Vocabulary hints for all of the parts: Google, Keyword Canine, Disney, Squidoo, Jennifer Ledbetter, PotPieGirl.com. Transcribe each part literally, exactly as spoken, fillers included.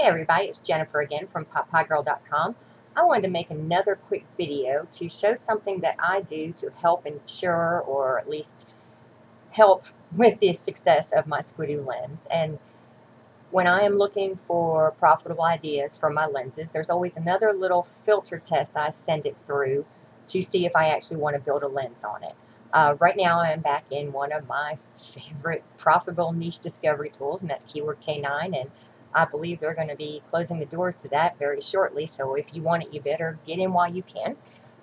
Hey everybody, it's Jennifer again from Pot Pie Girl dot com. I wanted to make another quick video to show something that I do to help ensure or at least help with the success of my Squidoo lens. And when I am looking for profitable ideas for my lenses, there's always another little filter test I send it through to see if I actually want to build a lens on it. Uh, right now I am back in one of my favorite profitable niche discovery tools, and that's Keyword Canine, and I believe they're going to be closing the doors to that very shortly, so if you want it, you better get in while you can.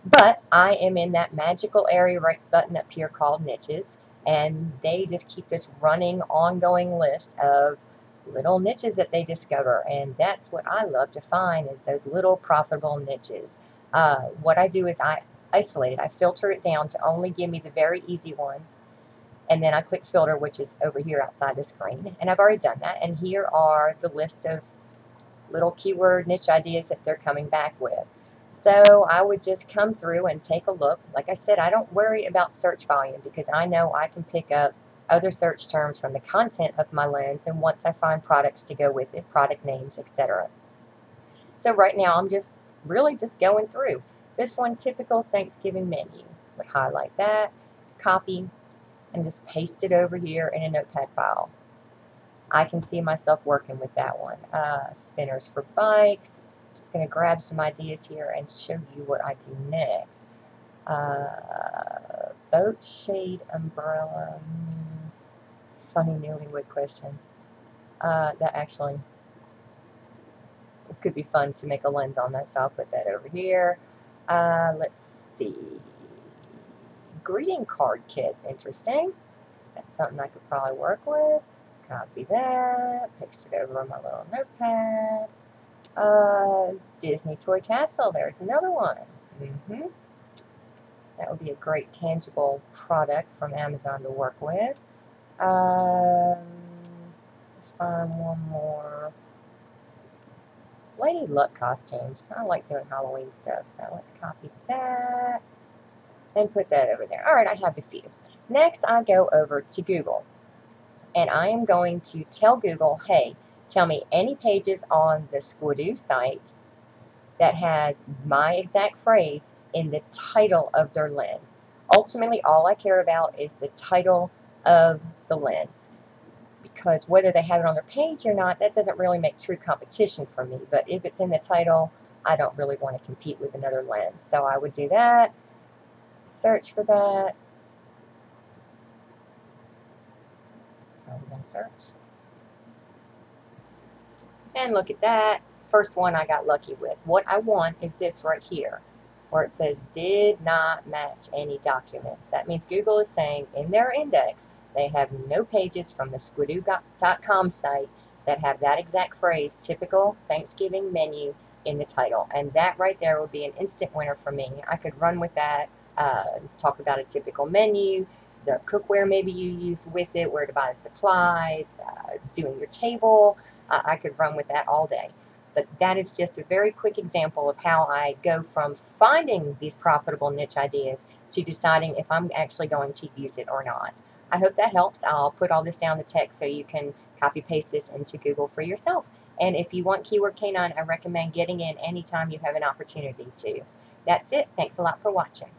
But I am in that magical area right button up here called niches, and they just keep this running, ongoing list of little niches that they discover, and that's what I love to find, is those little profitable niches. Uh, what I do is I isolate it. I filter it down to only give me the very easy ones, and then I click filter, which is over here outside the screen, and I've already done that. And here are the list of little keyword niche ideas that they're coming back with. So I would just come through and take a look. Like I said, I don't worry about search volume because I know I can pick up other search terms from the content of my lens, and once I find products to go with it, product names, et cetera. So right now I'm just really just going through. This one, typical Thanksgiving menu. Would highlight that, copy, and just paste it over here in a notepad file. I can see myself working with that one. Uh, spinners for bikes. Just going to grab some ideas here and show you what I do next. Uh, boat shade umbrella. Funny newlywed questions. Uh, that actually it could be fun to make a lens on that, so I'll put that over here. Uh, let's see. Greeting card kits, interesting. That's something I could probably work with. Copy that, paste it over on my little notepad. Uh, Disney Toy Castle, there's another one. Mm-hmm. That would be a great tangible product from Amazon to work with. Um, let's find one more. Lady Luck costumes. I like doing Halloween stuff, so let's copy that and put that over there. Alright, I have a few. Next, I go over to Google, and I am going to tell Google, hey, tell me any pages on the Squidoo site that has my exact phrase in the title of their lens. Ultimately, all I care about is the title of the lens, because whether they have it on their page or not, that doesn't really make true competition for me. But if it's in the title, I don't really want to compete with another lens. So I would do that. Search for that. I'm going to search. And look at that. First one I got lucky with. What I want is this right here, where it says did not match any documents. That means Google is saying in their index, they have no pages from the Squidoo dot com site that have that exact phrase, typical Thanksgiving menu, in the title. And that right there would be an instant winner for me. I could run with that. Uh, talk about a typical menu, the cookware maybe you use with it, where to buy the supplies, uh, doing your table. Uh, I could run with that all day. But that is just a very quick example of how I go from finding these profitable niche ideas to deciding if I'm actually going to use it or not. I hope that helps. I'll put all this down in the text so you can copy paste this into Google for yourself. And if you want Keyword Canine, I recommend getting in anytime you have an opportunity to. That's it. Thanks a lot for watching.